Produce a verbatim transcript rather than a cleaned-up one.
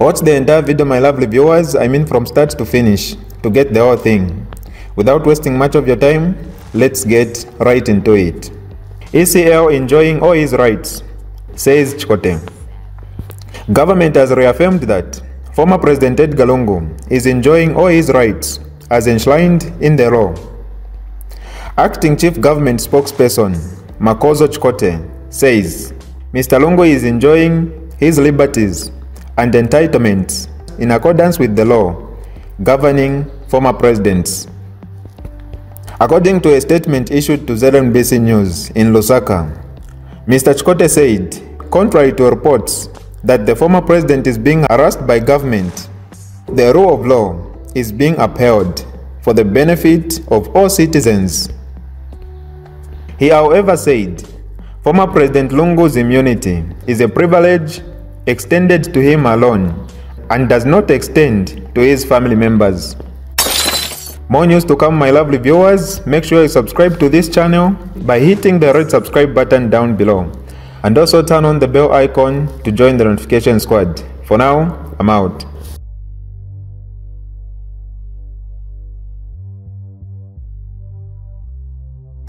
Watch the entire video my lovely viewers, I mean from start to finish, to get the whole thing. Without wasting much of your time, let's get right into it. E C L enjoying all his rights, says Chikote. Government has reaffirmed that former President Edgar Lungu is enjoying all his rights as enshrined in the law. Acting Chief Government Spokesperson Makozo Chikote says Mister Lungu is enjoying his liberties and entitlements in accordance with the law governing former presidents. According to a statement issued to Z N B C News in Lusaka, Mister Chikote said, contrary to reports that the former president is being harassed by government, the rule of law is being upheld for the benefit of all citizens. He, however, said, former President Lungu's immunity is a privilege extended to him alone and does not extend to his family members. More news to come my lovely viewers. Make sure you subscribe to this channel by hitting the red subscribe button down below and also turn on the bell icon to join the notification squad. For now, I'm out.